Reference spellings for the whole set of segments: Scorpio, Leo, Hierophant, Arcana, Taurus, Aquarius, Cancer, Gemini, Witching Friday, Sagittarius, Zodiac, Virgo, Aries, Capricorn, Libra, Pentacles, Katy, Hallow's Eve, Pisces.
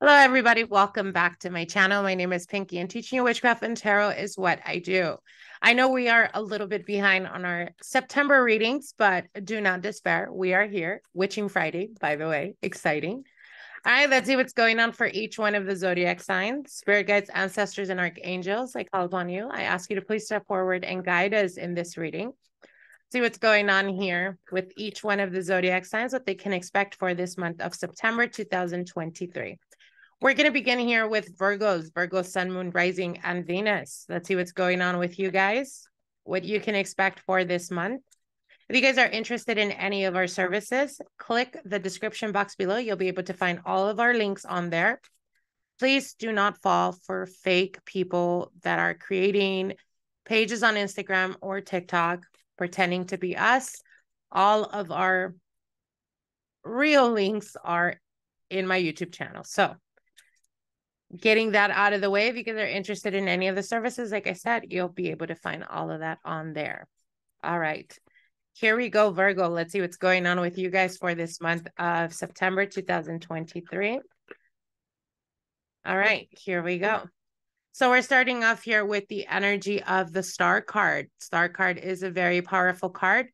Hello, everybody. Welcome back to my channel. My name is Pinky, and teaching you witchcraft and tarot is what I do. I know we are a little bit behind on our September readings, but do not despair. We are here. Witching Friday, by the way. Exciting. All right, let's see what's going on for each one of the zodiac signs. Spirit guides, ancestors, and archangels, I call upon you. I ask you to please step forward and guide us in this reading. See what's going on here with each one of the zodiac signs, what they can expect for this month of September 2023. We're going to begin here with Virgos, Virgo, Sun, Moon, Rising, and Venus. Let's see what's going on with you guys, what you can expect for this month. If you guys are interested in any of our services, click the description box below. You'll be able to find all of our links on there. Please do not fall for fake people that are creating pages on Instagram or TikTok, pretending to be us. All of our real links are in my YouTube channel. So, getting that out of the way, if you guys are interested in any of the services, like I said, you'll be able to find all of that on there. All right, here we go, Virgo. Let's see what's going on with you guys for this month of September 2023. All right, here we go. So we're starting off here with the energy of the Star card. Star card is a very powerful card.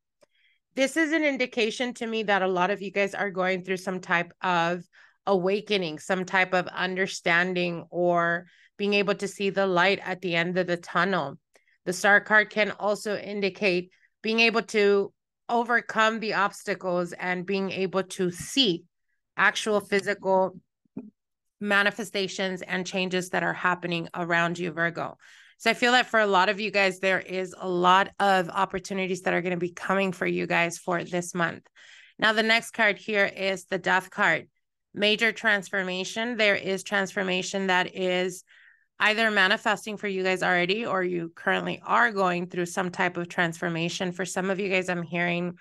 This is an indication to me that a lot of you guys are going through some type of awakening, some type of understanding, or being able to see the light at the end of the tunnel. The Star card can also indicate being able to overcome the obstacles and being able to see actual physical manifestations and changes that are happening around you, Virgo. So I feel that for a lot of you guys, there is a lot of opportunities that are going to be coming for you guys for this month. Now, the next card here is the Death card. Major transformation. There is transformation that is either manifesting for you guys already, or you currently are going through some type of transformation. For some of you guys, I'm hearing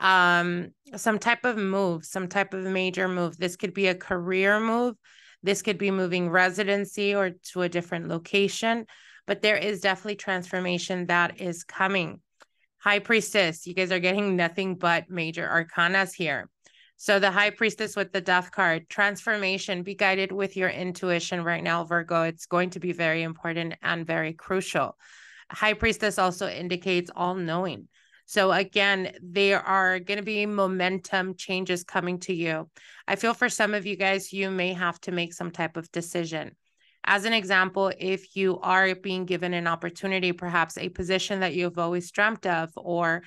some type of move, some type of major move. This could be a career move. This could be moving residency or to a different location, but there is definitely transformation that is coming. High Priestess, you guys are getting nothing but major arcanas here. So the High Priestess with the Death card, transformation, be guided with your intuition right now, Virgo. It's going to be very important and very crucial. High Priestess also indicates all-knowing. So again, there are going to be momentum changes coming to you. I feel for some of you guys, you may have to make some type of decision. As an example, if you are being given an opportunity, perhaps a position that you've always dreamt of, or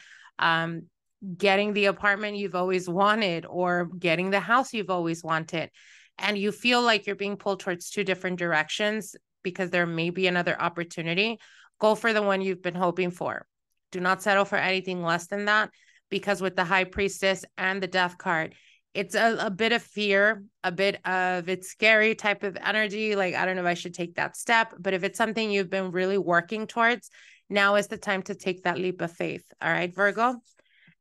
getting the apartment you've always wanted, or getting the house you've always wanted, and you feel like you're being pulled towards two different directions because there may be another opportunity, go for the one you've been hoping for. Do not settle for anything less than that, because with the High Priestess and the Death card, it's a bit of fear, a bit of it's scary type of energy. Like, I don't know if I should take that step, but if it's something you've been really working towards, now is the time to take that leap of faith. All right, Virgo.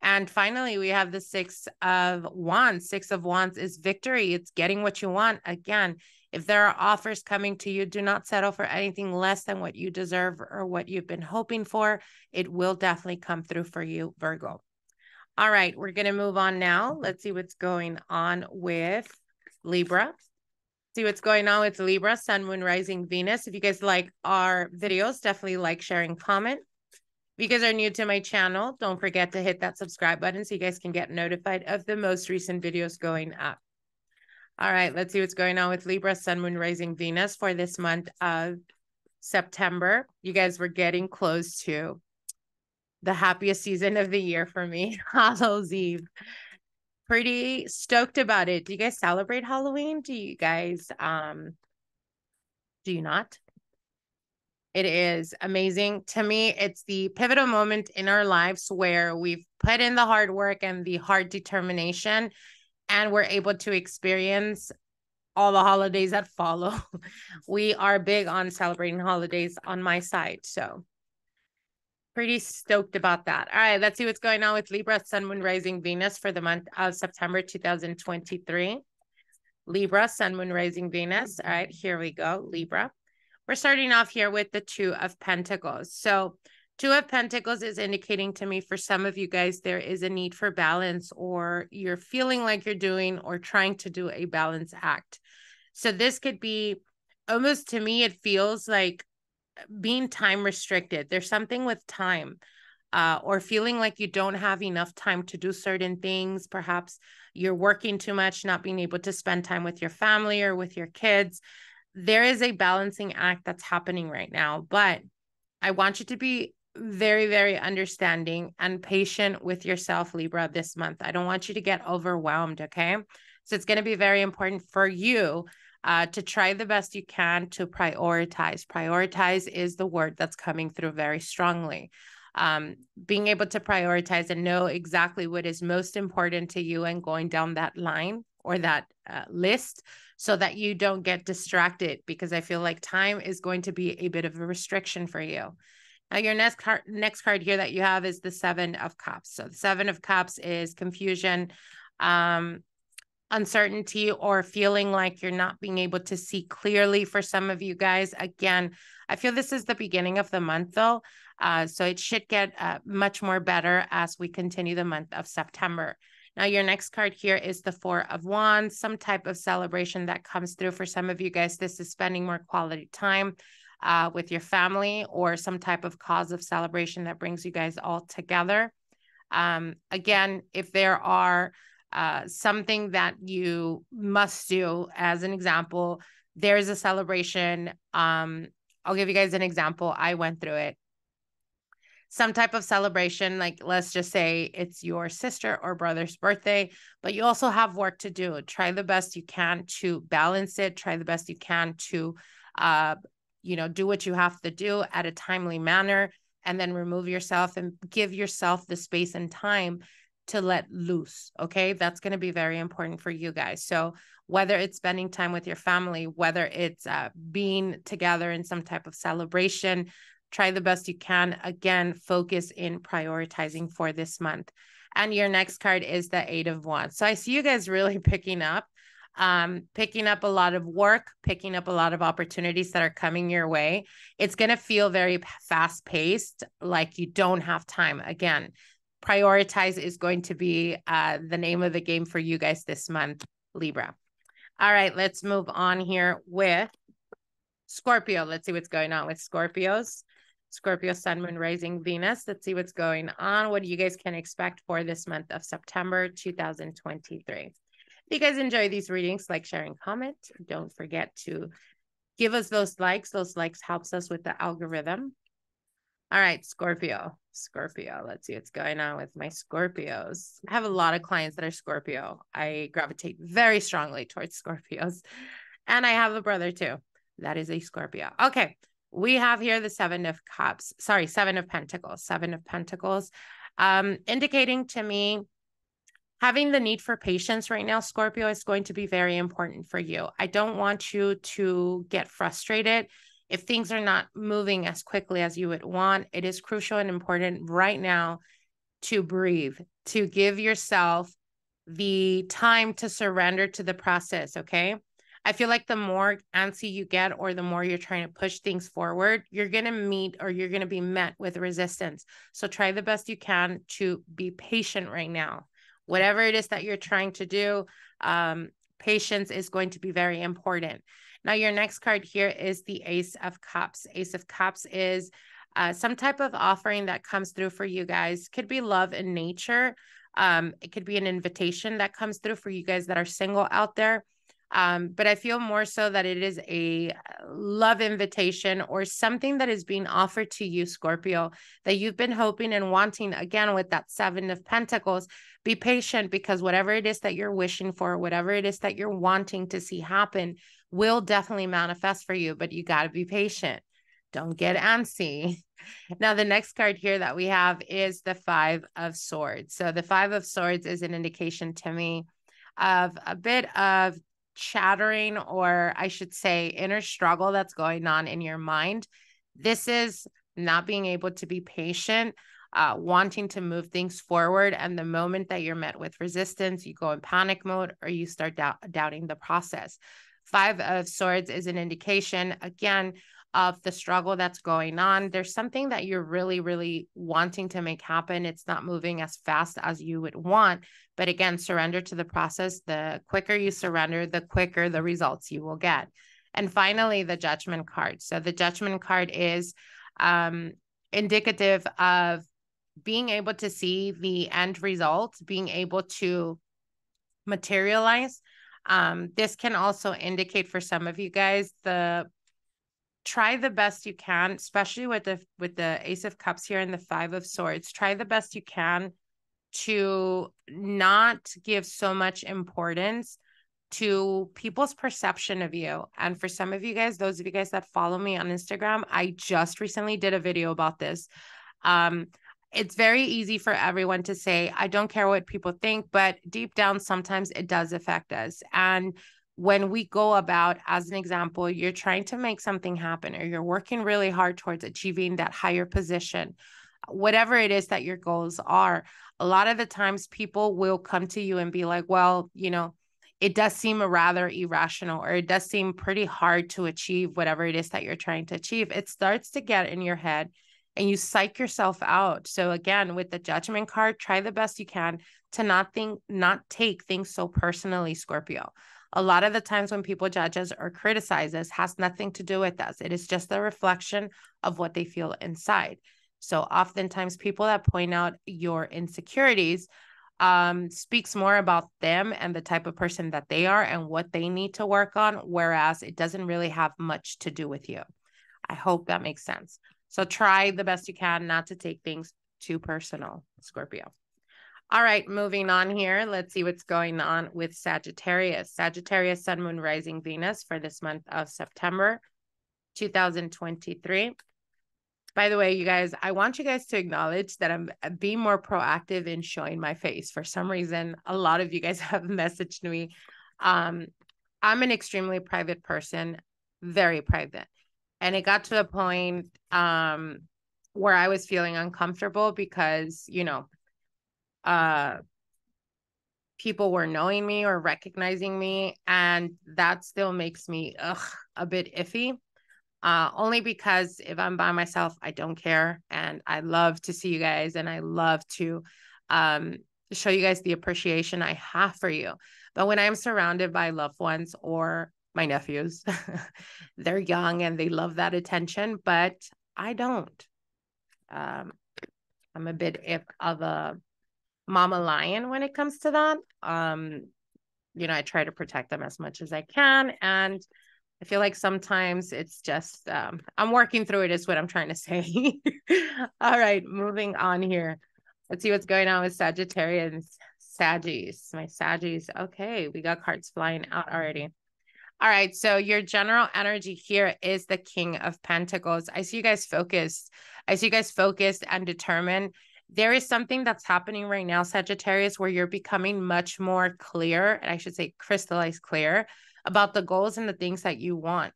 And finally, we have the Six of Wands. Six of Wands is victory. It's getting what you want. Again, if there are offers coming to you, do not settle for anything less than what you deserve or what you've been hoping for. It will definitely come through for you, Virgo. All right, we're going to move on now. Let's see what's going on with Libra. See what's going on with Libra, Sun, Moon, Rising, Venus. If you guys like our videos, definitely like, share, and comment. If you guys are new to my channel, don't forget to hit that subscribe button so you guys can get notified of the most recent videos going up. All right, let's see what's going on with Libra, Sun, Moon, Rising, Venus for this month of September. You guys were getting close to the happiest season of the year for me, Hallow's Eve. Pretty stoked about it. Do you guys celebrate Halloween? Do you guys, do you not? It is amazing. To me, it's the pivotal moment in our lives where we've put in the hard work and the hard determination, and we're able to experience all the holidays that follow. We are big on celebrating holidays on my side. So pretty stoked about that. All right, let's see what's going on with Libra, Sun, Moon, Rising, Venus for the month of September 2023. Libra, Sun, Moon, Rising, Venus. All right, here we go, Libra. We're starting off here with the Two of Pentacles. So Two of Pentacles is indicating to me for some of you guys, there is a need for balance, or you're feeling like you're doing or trying to do a balance act. So this could be almost, to me, it feels like being time restricted. There's something with time, or feeling like you don't have enough time to do certain things. Perhaps you're working too much, not being able to spend time with your family or with your kids. There is a balancing act that's happening right now, but I want you to be very, very understanding and patient with yourself, Libra, this month. I don't want you to get overwhelmed, okay? So it's going to be very important for you to try the best you can to prioritize. Prioritize is the word that's coming through very strongly. Being able to prioritize and know exactly what is most important to you and going down that line or that list so that you don't get distracted, because I feel like time is going to be a bit of a restriction for you. Now, your next card here that you have is the Seven of Cups. So the Seven of Cups is confusion, uncertainty, or feeling like you're not being able to see clearly for some of you guys. Again, I feel this is the beginning of the month though. So it should get much more better as we continue the month of September. Now, your next card here is the Four of Wands, some type of celebration that comes through for some of you guys. This is spending more quality time with your family or some type of cause of celebration that brings you guys all together. Again, if there are something that you must do, as an example, there is a celebration. I'll give you guys an example. I went through it. Some type of celebration, like let's just say it's your sister or brother's birthday, but you also have work to do. Try the best you can to balance it. Try the best you can to, do what you have to do at a timely manner, and then remove yourself and give yourself the space and time to let loose. Okay. That's going to be very important for you guys. So whether it's spending time with your family, whether it's being together in some type of celebration, try the best you can. Again, focus in prioritizing for this month. And your next card is the Eight of Wands. So I see you guys really picking up a lot of work, picking up a lot of opportunities that are coming your way. It's going to feel very fast paced, like you don't have time. Again, prioritize is going to be the name of the game for you guys this month, Libra. All right, let's move on here with Scorpio. Let's see what's going on with Scorpios. Scorpio, Sun, Moon, Rising, Venus. Let's see what's going on. What you guys can expect for this month of September 2023. If you guys enjoy these readings, like, share, and comment. Don't forget to give us those likes. Those likes helps us with the algorithm. All right, Scorpio. Let's see what's going on with my Scorpios. I have a lot of clients that are Scorpio. I gravitate very strongly towards Scorpios. And I have a brother too that is a Scorpio. Okay. We have here the Seven of Pentacles, indicating to me having the need for patience right now. Scorpio, is going to be very important for you. I don't want you to get frustrated if things are not moving as quickly as you would want. It is crucial and important right now to breathe, to give yourself the time to surrender to the process. Okay. I feel like the more antsy you get or the more you're trying to push things forward, you're going to be met with resistance. So try the best you can to be patient right now. Whatever it is that you're trying to do, patience is going to be very important. Now, your next card here is the Ace of Cups. Ace of Cups is some type of offering that comes through for you guys. Could be love in nature. It could be an invitation that comes through for you guys that are single out there. But I feel more so that it is a love invitation or something that is being offered to you, Scorpio, that you've been hoping and wanting. Again, with that Seven of Pentacles, be patient, because whatever it is that you're wishing for, whatever it is that you're wanting to see happen will definitely manifest for you, but you got to be patient. Don't get antsy. Now, the next card here that we have is the Five of Swords. So the Five of Swords is an indication to me of a bit of chattering, or I should say inner struggle, that's going on in your mind. This is not being able to be patient, wanting to move things forward. And the moment that you're met with resistance, you go in panic mode or you start doubting the process. Five of Swords is an indication, again, of the struggle that's going on. There's something that you're really, really wanting to make happen. It's not moving as fast as you would want. But again, surrender to the process. The quicker you surrender, the quicker the results you will get. And finally, the judgment card. So the judgment card is indicative of being able to see the end result, being able to materialize. This can also indicate for some of you guys try the best you can, especially with the Ace of Cups here and the Five of Swords. Try the best you can to not give so much importance to people's perception of you. And for some of you guys, those of you guys that follow me on Instagram, I just recently did a video about this. It's very easy for everyone to say, I don't care what people think, but deep down, sometimes it does affect us. And when we go about, as an example, you're trying to make something happen, or you're working really hard towards achieving that higher position, whatever it is that your goals are, a lot of the times people will come to you and be like, well, you know, it does seem rather irrational, or it does seem pretty hard to achieve whatever it is that you're trying to achieve. It starts to get in your head and you psych yourself out. So again, with the judgment card, try the best you can to not take things so personally, Scorpio. A lot of the times when people judge us or criticize us, has nothing to do with us. It is just a reflection of what they feel inside. So oftentimes people that point out your insecurities speaks more about them and the type of person that they are and what they need to work on, whereas it doesn't really have much to do with you. I hope that makes sense. So try the best you can not to take things too personal, Scorpio. All right, moving on here. Let's see what's going on with Sagittarius. Sagittarius, Sun, Moon, Rising, Venus for this month of September 2023. By the way, you guys, I want you guys to acknowledge that I'm being more proactive in showing my face. For some reason, a lot of you guys have messaged me. I'm an extremely private person, very private. And it got to a point where I was feeling uncomfortable because, you know, people were knowing me or recognizing me. And that still makes me a bit iffy. Only because if I'm by myself, I don't care. And I love to see you guys, and I love to show you guys the appreciation I have for you. But when I'm surrounded by loved ones or my nephews, they're young and they love that attention, but I don't. I'm a bit of a mama lion when it comes to that. You know, I try to protect them as much as I can. And I feel like sometimes it's just, I'm working through it is what I'm trying to say. All right, moving on here. Let's see what's going on with Sagittarians. Saggies, my Saggies. Okay, we got cards flying out already. All right, so your general energy here is the King of Pentacles. I see you guys focused. I see you guys focused and determined. There is something that's happening right now, Sagittarius, where you're becoming much more clear, and I should say crystallized clear, about the goals and the things that you want.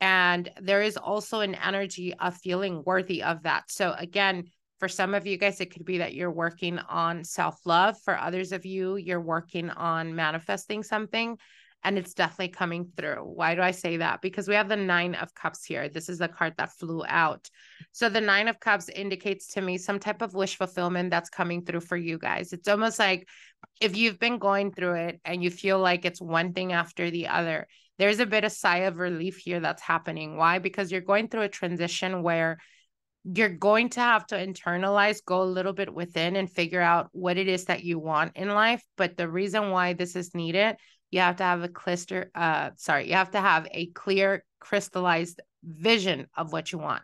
And there is also an energy of feeling worthy of that. So again, for some of you guys, it could be that you're working on self-love. For others of you, you're working on manifesting something, and it's definitely coming through. Why do I say that? Because we have the Nine of Cups here. This is the card that flew out. So the Nine of Cups indicates to me some type of wish fulfillment that's coming through for you guys. It's almost like if you've been going through it and you feel like it's one thing after the other, there's a bit of sigh of relief here that's happening. Why? Because you're going through a transition where you're going to have to internalize, go a little bit within and figure out what it is that you want in life. But the reason why this is needed, you have to have a clear, crystallized vision of what you want.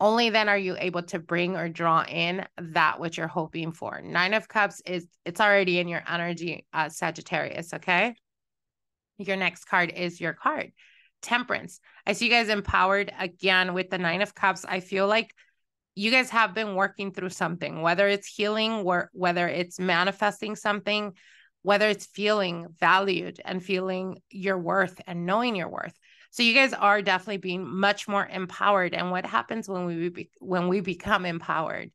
Only then are you able to bring or draw in that which you're hoping for. Nine of Cups it's already in your energy, Sagittarius, okay? Your next card is your card, Temperance. I see you guys empowered again with the Nine of Cups. I feel like you guys have been working through something, whether it's healing, whether it's manifesting something, whether it's feeling valued and feeling your worth and knowing your worth. So you guys are definitely being much more empowered. And what happens when we become empowered?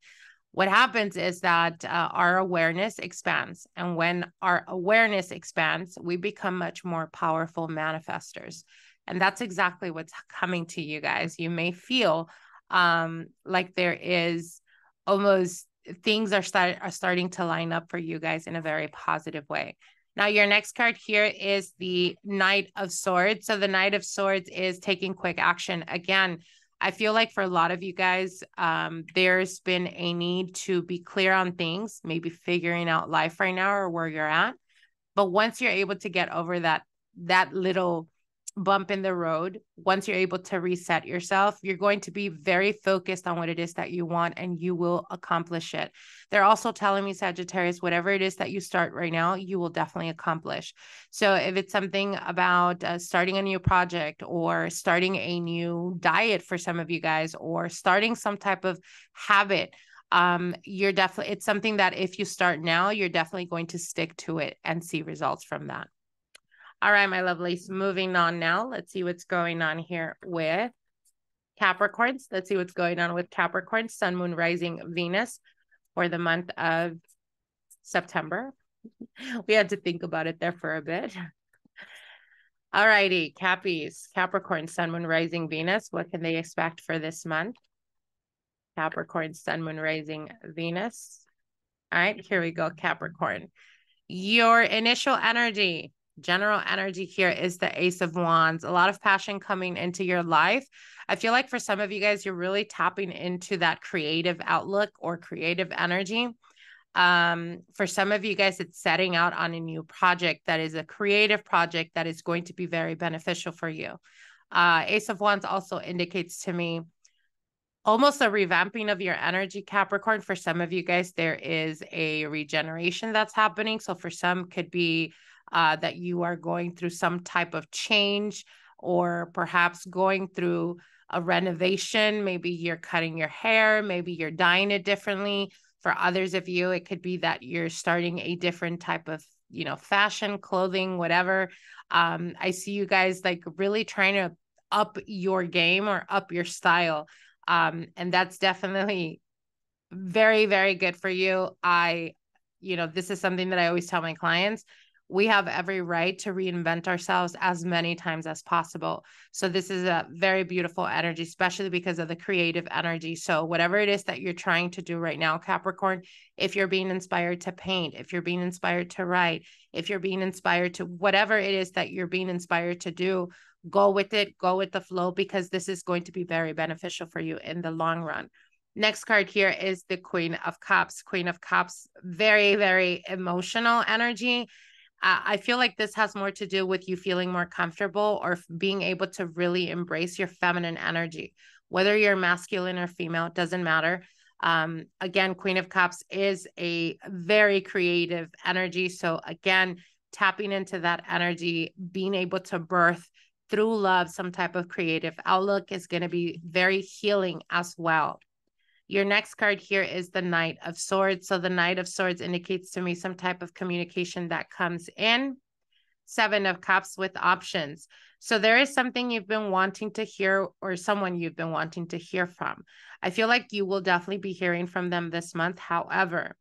What happens is that our awareness expands. And when our awareness expands, we become much more powerful manifestors. And that's exactly what's coming to you guys. You may feel like there is almost things are starting to line up for you guys in a very positive way. Now, your next card here is the Knight of Swords. So the Knight of Swords is taking quick action. Again, I feel like for a lot of you guys, there's been a need to be clear on things, maybe figuring out life right now or where you're at. But once you're able to get over that little bump in the road, once you're able to reset yourself, you're going to be very focused on what it is that you want, and you will accomplish it. They're also telling me, Sagittarius, whatever it is that you start right now, you will definitely accomplish. So if it's something about starting a new project or starting a new diet for some of you guys, or starting some type of habit, you're definitely, it's something that if you start now, you're definitely going to stick to it and see results from that. All right, my lovelies, moving on now. Let's see what's going on here with Capricorns. Let's see what's going on with Capricorns, Sun, Moon, Rising, Venus for the month of September. We had to think about it there for a bit. All righty, Cappies, Capricorn, Sun, Moon, Rising, Venus. What can they expect for this month? Capricorn, Sun, Moon, Rising, Venus. All right, here we go, Capricorn. Your initial energy. General energy here is the Ace of Wands. A lot of passion coming into your life. I feel like for some of you guys, you're really tapping into that creative outlook or creative energy. For some of you guys, it's setting out on a new project that is a creative project that is going to be very beneficial for you. Ace of Wands also indicates to me almost a revamping of your energy, Capricorn. For some of you guys, there is a regeneration that's happening. So for some, could be that you are going through some type of change, or perhaps going through a renovation. Maybe you're cutting your hair, maybe you're dyeing it differently. For others of you, it could be that you're starting a different type of, you know, fashion, clothing, whatever. I see you guys like really trying to up your game or up your style. And that's definitely very, very good for you. You know, this is something that I always tell my clients. We have every right to reinvent ourselves as many times as possible. So this is a very beautiful energy, especially because of the creative energy. So whatever it is that you're trying to do right now, Capricorn, if you're being inspired to paint, if you're being inspired to write, if you're being inspired to whatever it is that you're being inspired to do, go with it, go with the flow, because this is going to be very beneficial for you in the long run. Next card here is the Queen of Cups. Queen of Cups, very, very emotional energy. I feel like this has more to do with you feeling more comfortable or being able to really embrace your feminine energy, whether you're masculine or female, it doesn't matter. Again, Queen of Cups is a very creative energy. So again, tapping into that energy, being able to birth through love, some type of creative outlook is going to be very healing as well. Your next card here is the Knight of Swords. So the Knight of Swords indicates to me some type of communication that comes in. Seven of Cups with options. So there is something you've been wanting to hear, or someone you've been wanting to hear from. I feel like you will definitely be hearing from them this month. However,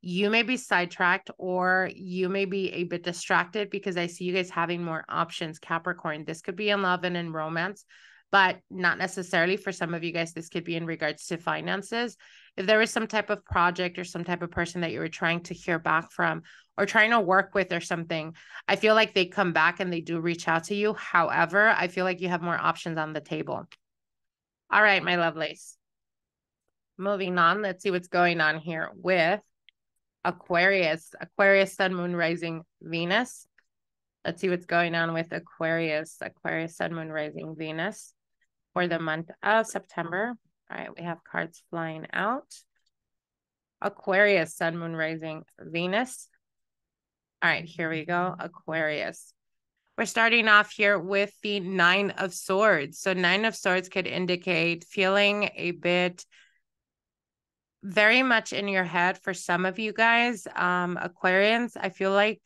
you may be sidetracked, or you may be a bit distracted, because I see you guys having more options, Capricorn. This could be in love and in romance, but not necessarily. For some of you guys, this could be in regards to finances. If there was some type of project or some type of person that you were trying to hear back from or trying to work with or something, I feel like they come back and they do reach out to you. However, I feel like you have more options on the table. All right, my lovelies. Moving on, let's see what's going on here with Aquarius. Aquarius, Sun, Moon, Rising, Venus. Let's see what's going on with Aquarius. Aquarius, Sun, Moon, Rising, Venus for the month of September. All right, we have cards flying out. Aquarius, Sun, Moon, Rising, Venus. All right, here we go, Aquarius. We're starting off here with the Nine of Swords. So Nine of Swords could indicate feeling a bit very much in your head for some of you guys. Aquarians, I feel like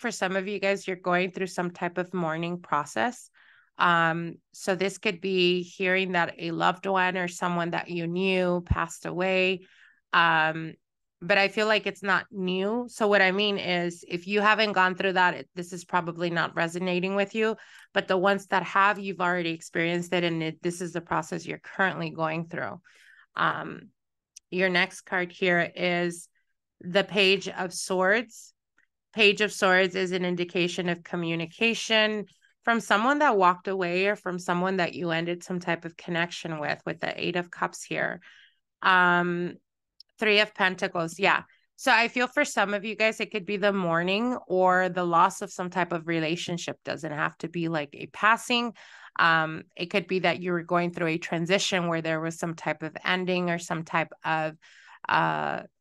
for some of you guys, you're going through some type of mourning process. So this could be hearing that a loved one or someone that you knew passed away. but I feel like it's not new. So what I mean is, if you haven't gone through that, this is probably not resonating with you, but the ones that have, you've already experienced it. And this is the process you're currently going through. Your next card here is the Page of Swords. Page of Swords is an indication of communication from someone that walked away or from someone that you ended some type of connection with the Eight of Cups here. Three of Pentacles. Yeah. So I feel for some of you guys, it could be the mourning or the loss of some type of relationship. Doesn't have to be like a passing. It could be that you were going through a transition where there was some type of ending or some type of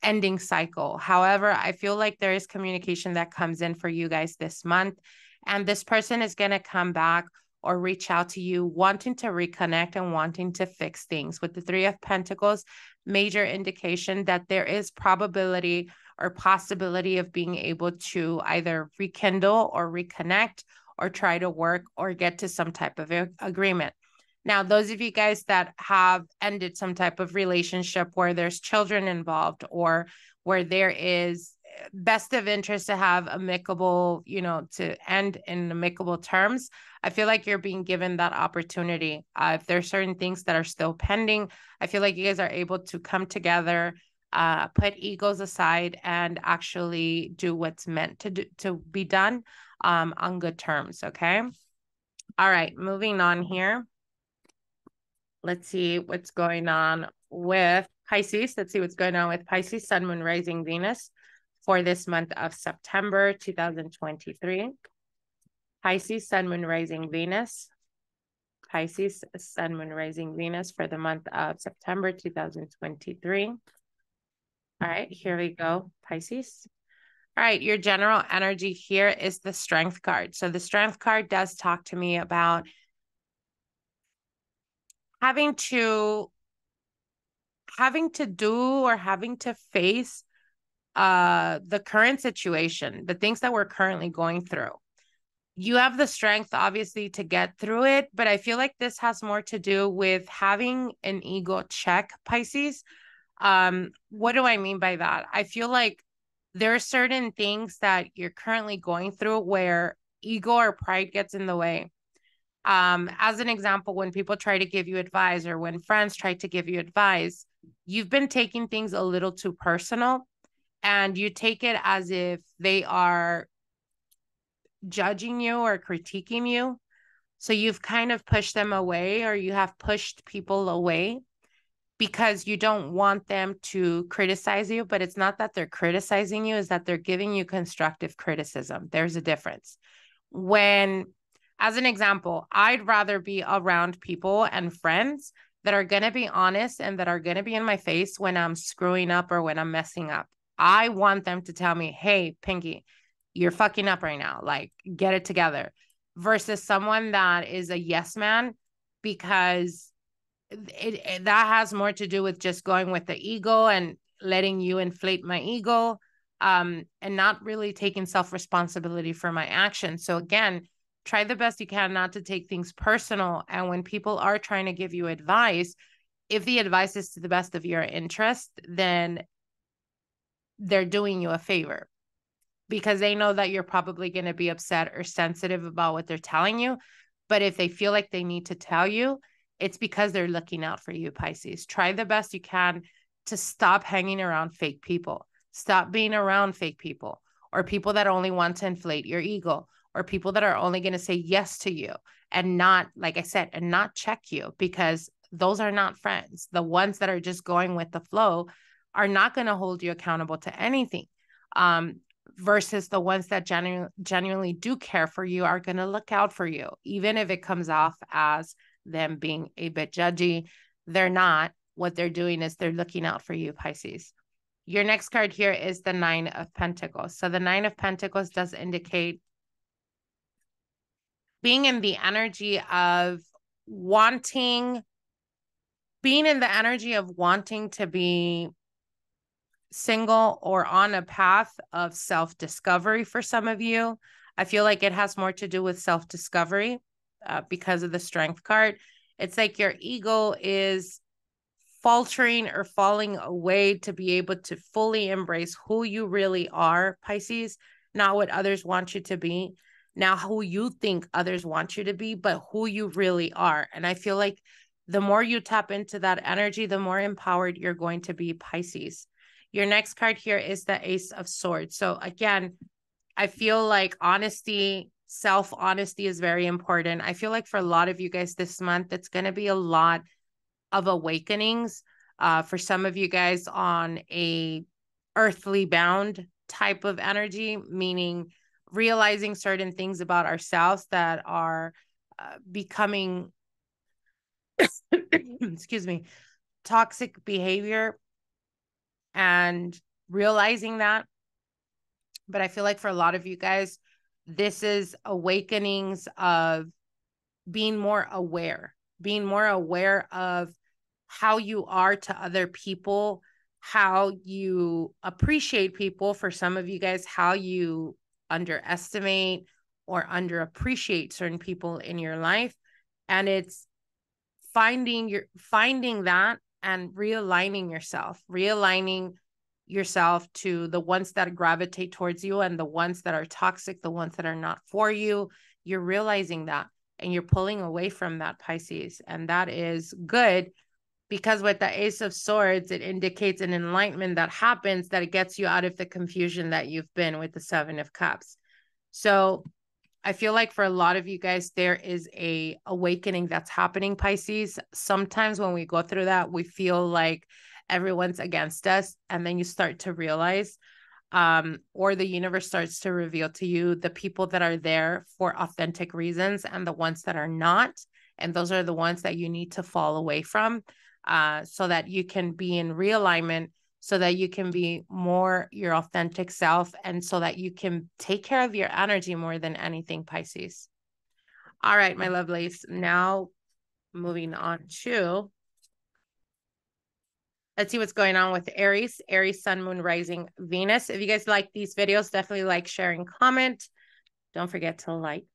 ending cycle. However, I feel like there is communication that comes in for you guys this month, and this person is going to come back or reach out to you wanting to reconnect and wanting to fix things. With the Three of Pentacles, major indication that there is probability or possibility of being able to either rekindle or reconnect or try to work or get to some type of agreement. Now, those of you guys that have ended some type of relationship where there's children involved or where there is best of interest to have amicable, you know, to end in amicable terms, I feel like you're being given that opportunity. If there are certain things that are still pending, I feel like you guys are able to come together, put egos aside, and actually do what's meant to be done on good terms. Okay. All right. Moving on here. Let's see what's going on with Pisces. Let's see what's going on with Pisces, Sun, Moon, Rising, Venus, for this month of September 2023. Pisces, Sun, Moon, Rising, Venus. Pisces, Sun, Moon, Rising, Venus for the month of September 2023. All right, here we go, Pisces. All right, your general energy here is the Strength card. So the Strength card does talk to me about having to do or having to face the current situation, the things that we're currently going through. You have the strength, obviously, to get through it, but I feel like this has more to do with having an ego check, Pisces. What do I mean by that? I feel like there are certain things that you're currently going through where ego or pride gets in the way. As an example, when people try to give you advice or when friends try to give you advice, you've been taking things a little too personal. And you take it as if they are judging you or critiquing you. So you've kind of pushed them away, or you have pushed people away because you don't want them to criticize you. But it's not that they're criticizing you, it's that they're giving you constructive criticism. There's a difference. When, as an example, I'd rather be around people and friends that are going to be honest and that are going to be in my face when I'm screwing up or when I'm messing up. I want them to tell me, hey, Pinky, you're fucking up right now. Like, get it together. Versus someone that is a yes man, because that has more to do with just going with the ego and letting you inflate my ego and not really taking self-responsibility for my actions. So again, try the best you can not to take things personal. And when people are trying to give you advice, if the advice is to the best of your interest, then they're doing you a favor because they know that you're probably going to be upset or sensitive about what they're telling you. But if they feel like they need to tell you, it's because they're looking out for you, Pisces. Try the best you can to stop hanging around fake people. Stop being around fake people or people that only want to inflate your ego or people that are only going to say yes to you and not, like I said, and not check you, because those are not friends. The ones that are just going with the flow are not going to hold you accountable to anything, versus the ones that genuinely do care for you are going to look out for you. Even if it comes off as them being a bit judgy, they're not. What they're doing is they're looking out for you, Pisces. Your next card here is the Nine of Pentacles. So the Nine of Pentacles does indicate being in the energy of wanting to be single or on a path of self-discovery for some of you. I feel like it has more to do with self-discovery because of the Strength card. It's like your ego is faltering or falling away to be able to fully embrace who you really are, Pisces, not what others want you to be, not who you think others want you to be, but who you really are. And I feel like the more you tap into that energy, the more empowered you're going to be, Pisces. Your next card here is the Ace of Swords. So again, I feel like honesty, self-honesty is very important. I feel like for a lot of you guys this month, it's going to be a lot of awakenings, for some of you guys on a earthly bound type of energy, meaning realizing certain things about ourselves that are becoming, excuse me, toxic behavior, and realizing that. But I feel like for a lot of you guys, this is awakenings of being more aware. Being more aware of how you are to other people, how you appreciate people. For some of you guys, how you underestimate or underappreciate certain people in your life. And it's finding that and realigning yourself to the ones that gravitate towards you and the ones that are toxic, the ones that are not for you. You're realizing that. And you're pulling away from that, Pisces. And that is good, because with the Ace of Swords, it indicates an enlightenment that happens, that it gets you out of the confusion that you've been with the Seven of Cups. So I feel like for a lot of you guys, there is an awakening that's happening, Pisces. Sometimes when we go through that, we feel like everyone's against us. And then you start to realize, or the universe starts to reveal to you the people that are there for authentic reasons and the ones that are not. And those are the ones that you need to fall away from, so that you can be in realignment, so that you can be more your authentic self, and so that you can take care of your energy more than anything, Pisces. All right, my lovelies. Now moving on to, let's see what's going on with Aries. Aries, Sun, Moon, Rising, Venus. If you guys like these videos, definitely like, share, and comment. Don't forget to like.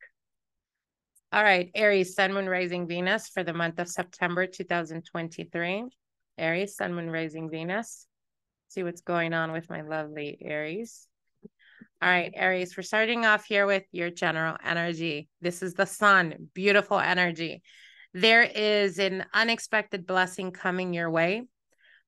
All right, Aries, Sun, Moon, Rising, Venus for the month of September 2023. Aries, Sun, Moon, Rising, Venus. Let's see what's going on with my lovely Aries. All right, Aries, we're starting off here with your general energy. This is the Sun, beautiful energy. There is an unexpected blessing coming your way.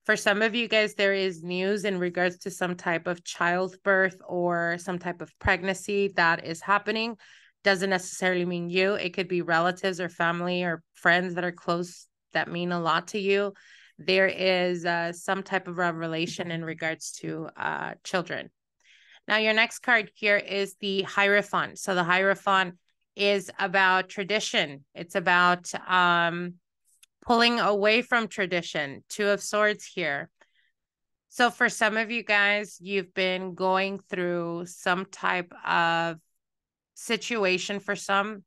For some of you guys, there is news in regards to some type of childbirth or some type of pregnancy that is happening. Doesn't necessarily mean you. It could be relatives or family or friends that are close that mean a lot to you. There is some type of revelation in regards to children. Now, your next card here is the Hierophant. So the Hierophant is about tradition. It's about pulling away from tradition. Two of Swords here. So for some of you guys, you've been going through some type of situation, for some,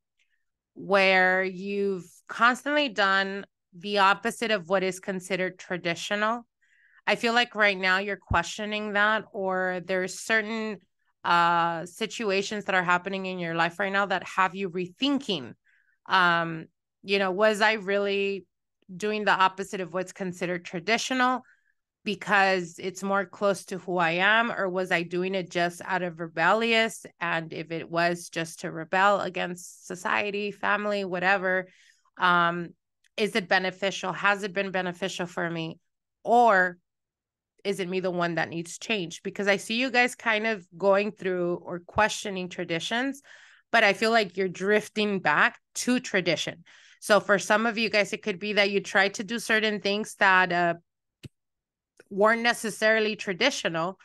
where you've constantly done the opposite of what is considered traditional. I feel like right now you're questioning that, or there's certain situations that are happening in your life right now that have you rethinking, you know, was I really doing the opposite of what's considered traditional because it's more close to who I am, or was I doing it just out of rebellious? And if it was just to rebel against society, family, whatever, is it beneficial? Has it been beneficial for me? Or is it me the one that needs change? Because I see you guys kind of going through or questioning traditions, but I feel like you're drifting back to tradition. So for some of you guys, it could be that you try to do certain things that weren't necessarily traditional,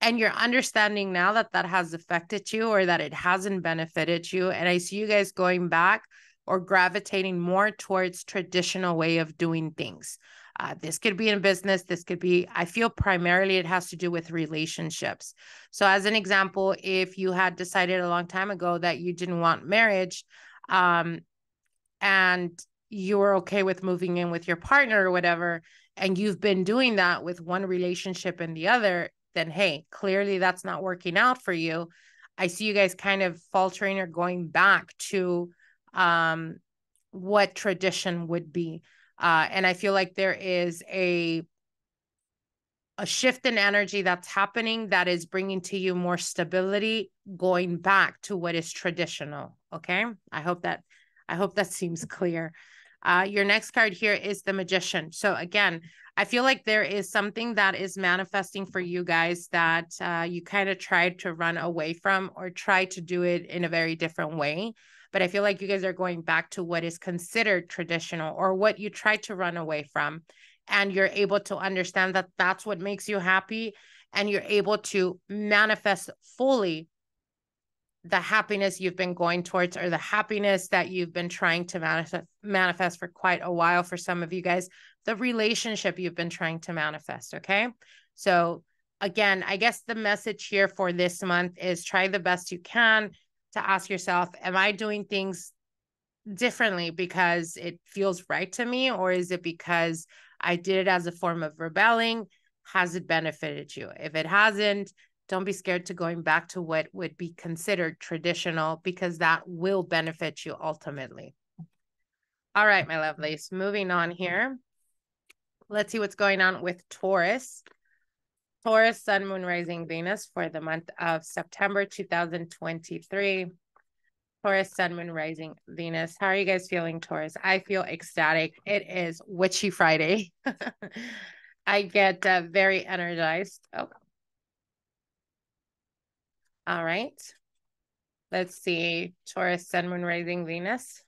and you're understanding now that that has affected you or that it hasn't benefited you. And I see you guys going back or gravitating more towards traditional way of doing things. This could be in business. This could be, I feel primarily it has to do with relationships. So as an example, if you had decided a long time ago that you didn't want marriage, and you were okay with moving in with your partner or whatever, and you've been doing that with one relationship and the other, then hey, clearly that's not working out for you. I see you guys kind of faltering or going back to what tradition would be. And I feel like there is a shift in energy that's happening that is bringing to you more stability, going back to what is traditional. Okay. I hope that seems clear. Your next card here is the Magician. So again, I feel like there is something that is manifesting for you guys that you kind of tried to run away from or try to do it in a very different way. But I feel like you guys are going back to what is considered traditional or what you tried to run away from. And you're able to understand that that's what makes you happy. And you're able to manifest fully the happiness you've been going towards, or the happiness that you've been trying to manifest for quite a while. For some of you guys, the relationship you've been trying to manifest. Okay. So again, I guess the message here for this month is try the best you can to ask yourself, am I doing things differently because it feels right to me? Or is it because I did it as a form of rebelling? Has it benefited you? If it hasn't, don't be scared to going back to what would be considered traditional, because that will benefit you ultimately. All right, my lovelies, moving on here. Let's see what's going on with Taurus. Taurus, Sun, Moon, Rising, Venus for the month of September 2023. Taurus, Sun, Moon, Rising, Venus. How are you guys feeling, Taurus? I feel ecstatic. It is Witchy Friday. I get very energized. Oh. All right. Let's see. Taurus, Sun, Moon, Rising, Venus.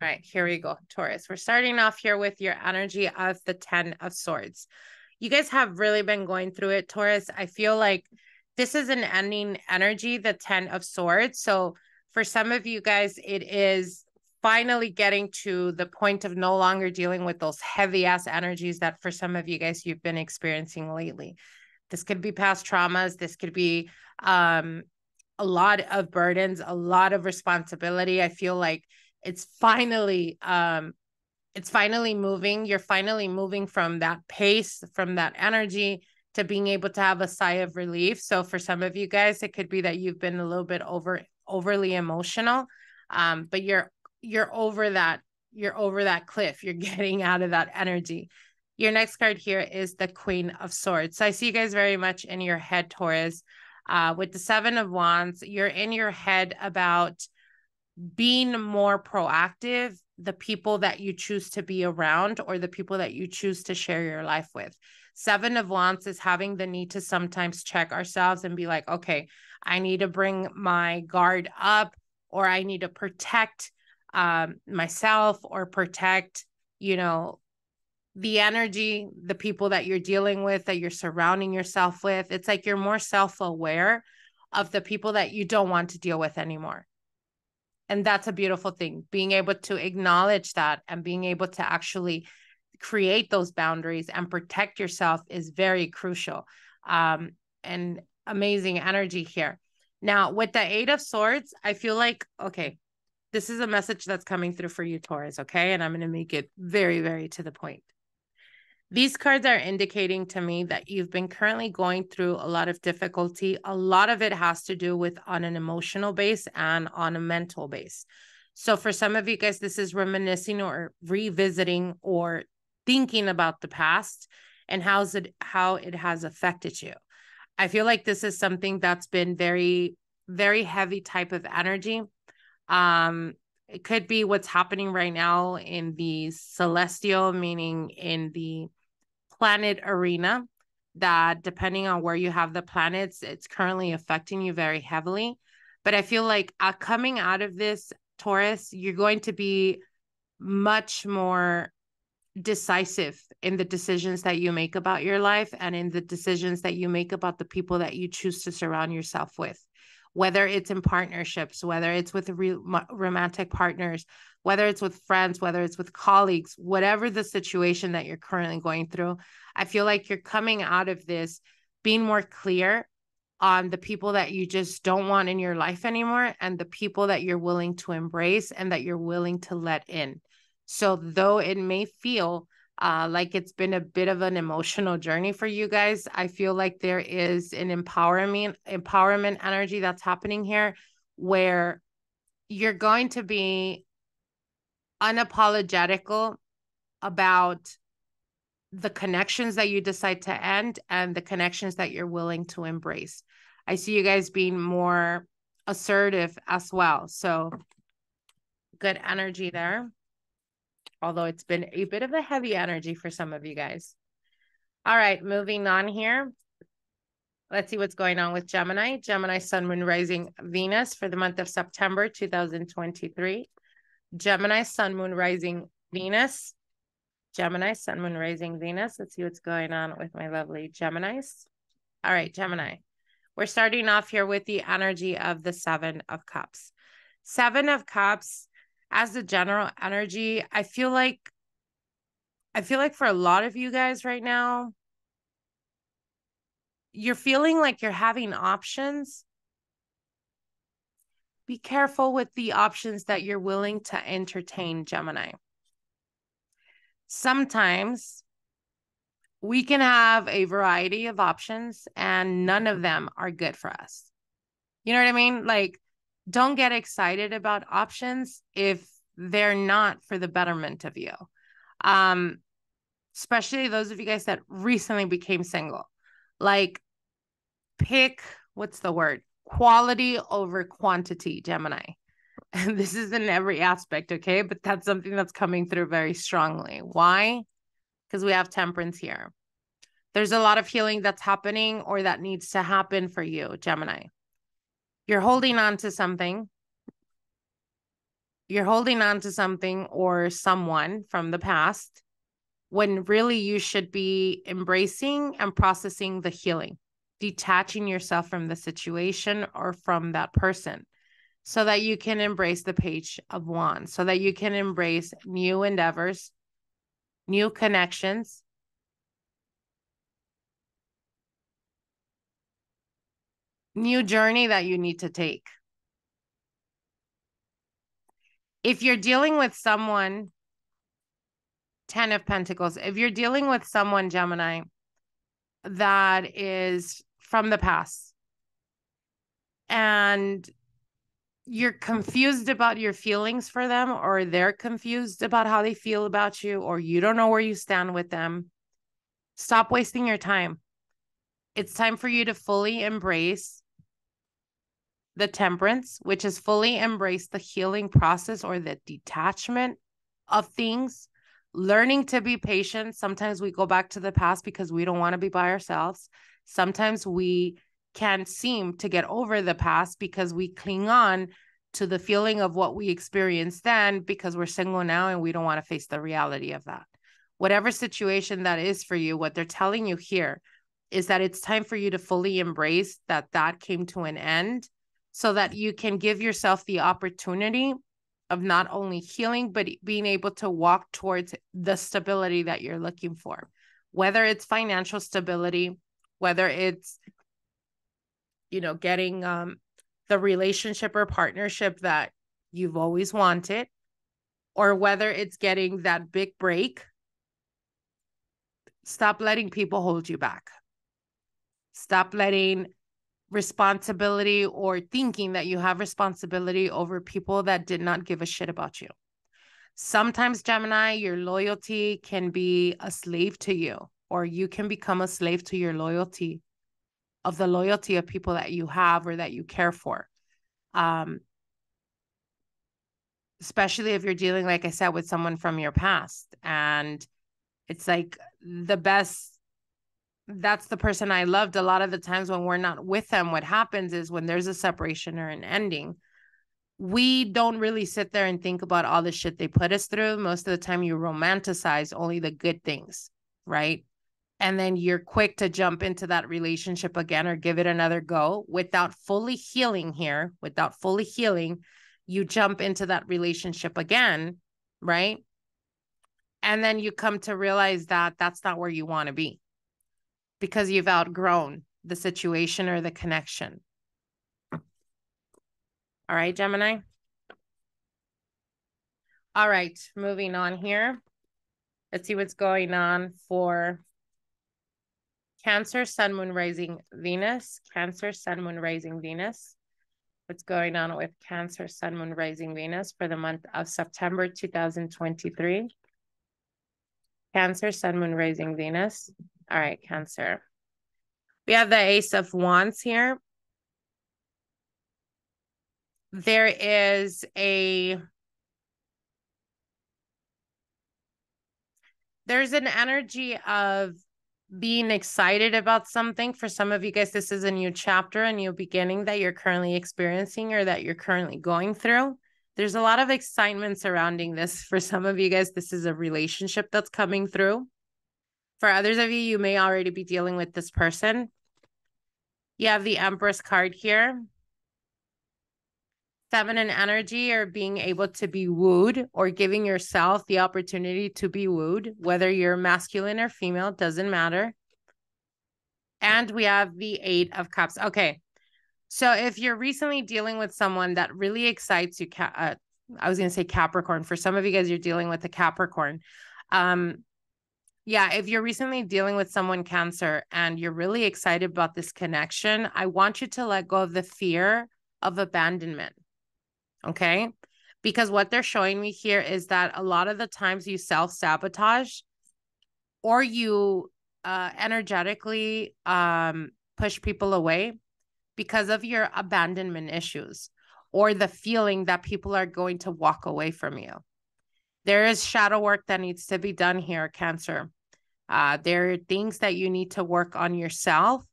All right, here we go, Taurus. We're starting off here with your energy of the 10 of Swords. You guys have really been going through it, Taurus. I feel like this is an ending energy, the 10 of Swords. So for some of you guys, it is finally getting to the point of no longer dealing with those heavy ass energies that for some of you guys you've been experiencing lately. This could be past traumas. This could be a lot of burdens, a lot of responsibility. I feel like it's finally moving. You're finally moving from that pace, from that energy, to being able to have a sigh of relief. So for some of you guys, it could be that you've been a little bit overly emotional, but you're over that cliff. You're getting out of that energy. Your next card here is the Queen of Swords. So I see you guys very much in your head, Taurus, with the Seven of Wands. You're in your head about being more proactive, the people that you choose to be around or the people that you choose to share your life with. Seven of Wands is having the need to sometimes check ourselves and be like, okay, I need to bring my guard up, or I need to protect myself, or protect, the energy, the people that you're dealing with, that you're surrounding yourself with. It's like you're more self-aware of the people that you don't want to deal with anymore. And that's a beautiful thing, being able to acknowledge that and being able to actually create those boundaries and protect yourself is very crucial. And amazing energy here. Now, with the Eight of Swords, I feel like, okay, this is a message that's coming through for you, Taurus, okay? And I'm going to make it very, very to the point. These cards are indicating to me that you've been currently going through a lot of difficulty. A lot of it has to do with on an emotional base and on a mental base. So for some of you guys, this is reminiscing or revisiting or thinking about the past and how it has affected you. I feel like this is something that's been very, very heavy type of energy. It could be what's happening right now in the celestial, meaning in the planet arena, that depending on where you have the planets, it's currently affecting you very heavily. But I feel like coming out of this, Taurus, you're going to be much more decisive in the decisions that you make about your life and in the decisions that you make about the people that you choose to surround yourself with, whether it's in partnerships, whether it's with romantic partners, whether it's with friends, whether it's with colleagues, whatever the situation that you're currently going through. I feel like you're coming out of this being more clear on the people that you just don't want in your life anymore and the people that you're willing to embrace and that you're willing to let in. So though it may feel like it's been a bit of an emotional journey for you guys, I feel like there is an empowerment energy that's happening here, where you're going to be unapologetical about the connections that you decide to end and the connections that you're willing to embrace. I see you guys being more assertive as well. So good energy there. Although it's been a bit of a heavy energy for some of you guys. All right, moving on here. Let's see what's going on with Gemini. Gemini, Sun, Moon, Rising, Venus for the month of September 2023. Gemini, Sun, Moon, Rising, Venus. Gemini, Sun, Moon, Rising, Venus. Let's see what's going on with my lovely Geminis. All right, Gemini. We're starting off here with the energy of the Seven of Cups. Seven of Cups, as the general energy, I feel like for a lot of you guys right now, you're feeling like you're having options. Be careful with the options that you're willing to entertain, Gemini. Sometimes we can have a variety of options and none of them are good for us. You know what I mean? Like, don't get excited about options if they're not for the betterment of you. Especially those of you guys that recently became single. Like, pick, what's the word? Quality over quantity, Gemini. And this is in every aspect, okay? But that's something that's coming through very strongly. Why? Because we have temperance here. There's a lot of healing that's happening or that needs to happen for you, Gemini. You're holding on to something. You're holding on to something or someone from the past when really you should be embracing and processing the healing, detaching yourself from the situation or from that person so that you can embrace the Page of Wands, so that you can embrace new endeavors, new connections. New journey that you need to take. If you're dealing with someone, Ten of Pentacles, if you're dealing with someone, Gemini, that is from the past and you're confused about your feelings for them, or they're confused about how they feel about you, or you don't know where you stand with them, stop wasting your time. It's time for you to fully embrace the temperance, which is fully embrace the healing process or the detachment of things, learning to be patient. Sometimes we go back to the past because we don't want to be by ourselves. Sometimes we can't seem to get over the past because we cling on to the feeling of what we experienced then because we're single now and we don't want to face the reality of that. Whatever situation that is for you, what they're telling you here is that it's time for you to fully embrace that that came to an end so that you can give yourself the opportunity of not only healing, but being able to walk towards the stability that you're looking for, whether it's financial stability, whether it's, you know, getting the relationship or partnership that you've always wanted, or whether it's getting that big break. Stop letting people hold you back. Stop letting responsibility or thinking that you have responsibility over people that did not give a shit about you. Sometimes, Gemini, your loyalty can be a slave to you, or you can become a slave to your loyalty, of the loyalty of people that you have or that you care for. Especially if you're dealing, like I said, with someone from your past. And it's like the best, that's the person I loved. A lot of the times when we're not with them, what happens is when there's a separation or an ending, we don't really sit there and think about all the shit they put us through. Most of the time you romanticize only the good things, right? And then you're quick to jump into that relationship again or give it another go without fully healing here, without fully healing, you jump into that relationship again, right? And then you come to realize that that's not where you want to be, because you've outgrown the situation or the connection. All right, Gemini. All right, moving on here. Let's see what's going on for Cancer, Sun, Moon, Rising, Venus. Cancer, Sun, Moon, Rising, Venus. what's going on with Cancer, Sun, Moon, Rising, Venus for the month of September 2023. Cancer, Sun, Moon, Rising, Venus. All right, Cancer. We have the Ace of Wands here. There is a... there's an energy of being excited about something. For some of you guys, this is a new chapter, a new beginning that you're currently experiencing or that you're currently going through. There's a lot of excitement surrounding this. For some of you guys, this is a relationship that's coming through. For others of you, you may already be dealing with this person. You have the Empress card here. Feminine energy or being able to be wooed or giving yourself the opportunity to be wooed, whether you're masculine or female, doesn't matter. And we have the Eight of Cups. Okay. So if you're recently dealing with someone that really excites you, I was going to say Capricorn. For some of you guys, you're dealing with a Capricorn. Yeah, if you're recently dealing with someone, Cancer, and you're really excited about this connection, I want you to let go of the fear of abandonment. Okay, because what they're showing me here is that a lot of the times you self-sabotage or you energetically push people away because of your abandonment issues or the feeling that people are going to walk away from you. There is shadow work that needs to be done here, Cancer. There are things that you need to work on yourself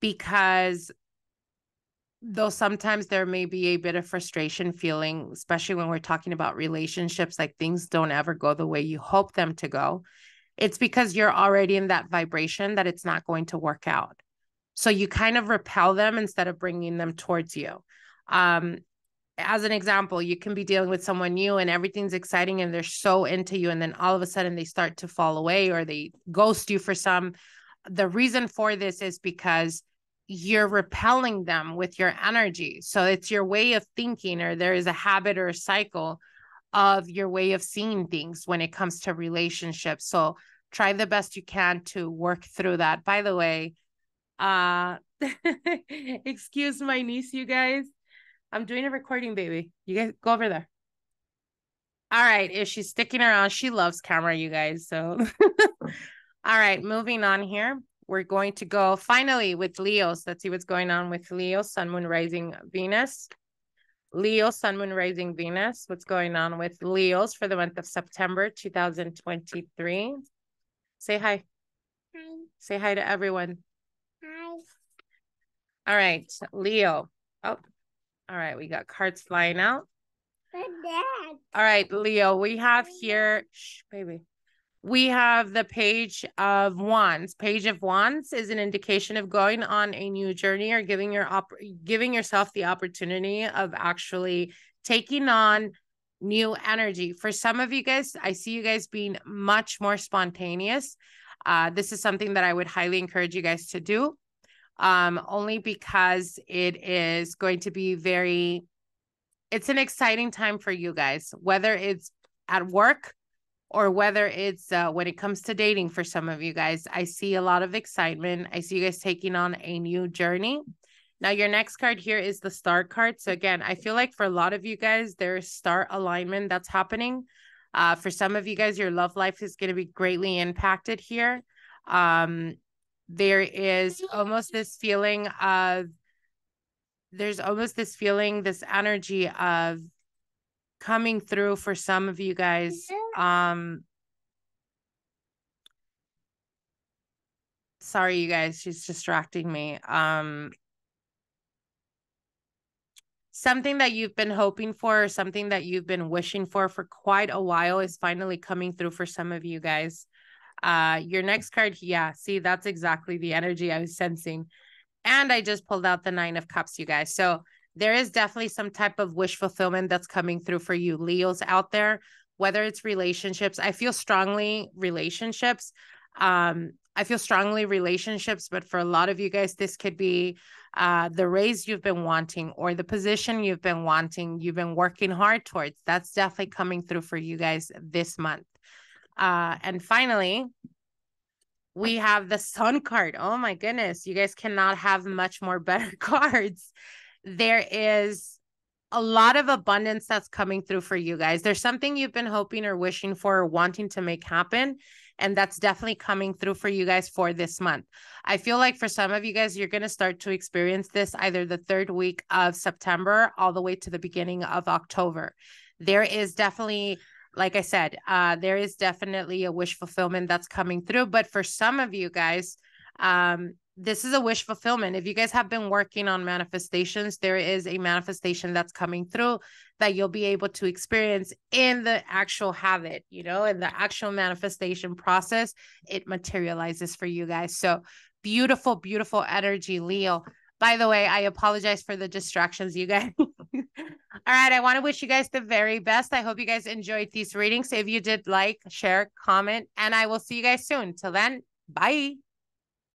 because... though sometimes there may be a bit of frustration feeling, especially when we're talking about relationships, like things don't ever go the way you hope them to go. It's because you're already in that vibration that it's not going to work out. So you kind of repel them instead of bringing them towards you. As an example, you can be dealing with someone new and everything's exciting and they're so into you. And then all of a sudden they start to fall away or they ghost you for some. The reason for this is because you're repelling them with your energy. So it's your way of thinking, or there is a habit or a cycle of your way of seeing things when it comes to relationships. So try the best you can to work through that. By the way, excuse my niece, you guys. I'm doing a recording, baby. You guys go over there. All right. If she's sticking around, she loves camera, you guys. So, all right, moving on here. We're going to go finally with Leos. Let's see what's going on with Leo, Sun, Moon, Rising, Venus. Leo, Sun, Moon, Rising, Venus. What's going on with Leos for the month of September 2023? Say hi. Hi. Say hi to everyone. Hi. All right, Leo. Oh, all right. We got cards flying out. Good dad. All right, Leo. We have here, shh, baby. We have the Page of Wands. Page of Wands is an indication of going on a new journey or giving yourself the opportunity of actually taking on new energy. For some of you guys, I see you guys being much more spontaneous. This is something that I would highly encourage you guys to do, only because it is going to be very, it's an exciting time for you guys, whether it's at work, or whether it's when it comes to dating for some of you guys. I see a lot of excitement. I see you guys taking on a new journey. Now, your next card here is the Star card. So again, I feel like for a lot of you guys, there's star alignment that's happening. For some of you guys, your love life is going to be greatly impacted here. There is almost this feeling of, this energy of coming through for some of you guys. Sorry, you guys, she's distracting me. Something that you've been hoping for, or something that you've been wishing for quite a while is finally coming through for some of you guys. Your next card, yeah, see, that's exactly the energy I was sensing. And I just pulled out the Nine of Cups, you guys. So there is definitely some type of wish fulfillment that's coming through for you Leos out there, whether it's relationships. I feel strongly relationships. But for a lot of you guys, this could be the raise you've been wanting or the position you've been wanting, you've been working hard towards. That's definitely coming through for you guys this month. And finally, we have the Sun card. Oh my goodness. You guys cannot have much more better cards. there is a lot of abundance that's coming through for you guys. There's something you've been hoping or wishing for or wanting to make happen, and that's definitely coming through for you guys for this month. I feel like for some of you guys, you're going to start to experience this either the third week of September all the way to the beginning of October. There is definitely, like I said, there is definitely a wish fulfillment that's coming through. But for some of you guys, this is a wish fulfillment. If you guys have been working on manifestations, there is a manifestation that's coming through that you'll be able to experience in the actual have it, you know, in the actual manifestation process, it materializes for you guys. So beautiful, beautiful energy, Leo. By the way, I apologize for the distractions, you guys. All right. I want to wish you guys the very best. I hope you guys enjoyed these readings. If you did, like, share, comment, and I will see you guys soon. Till then, bye.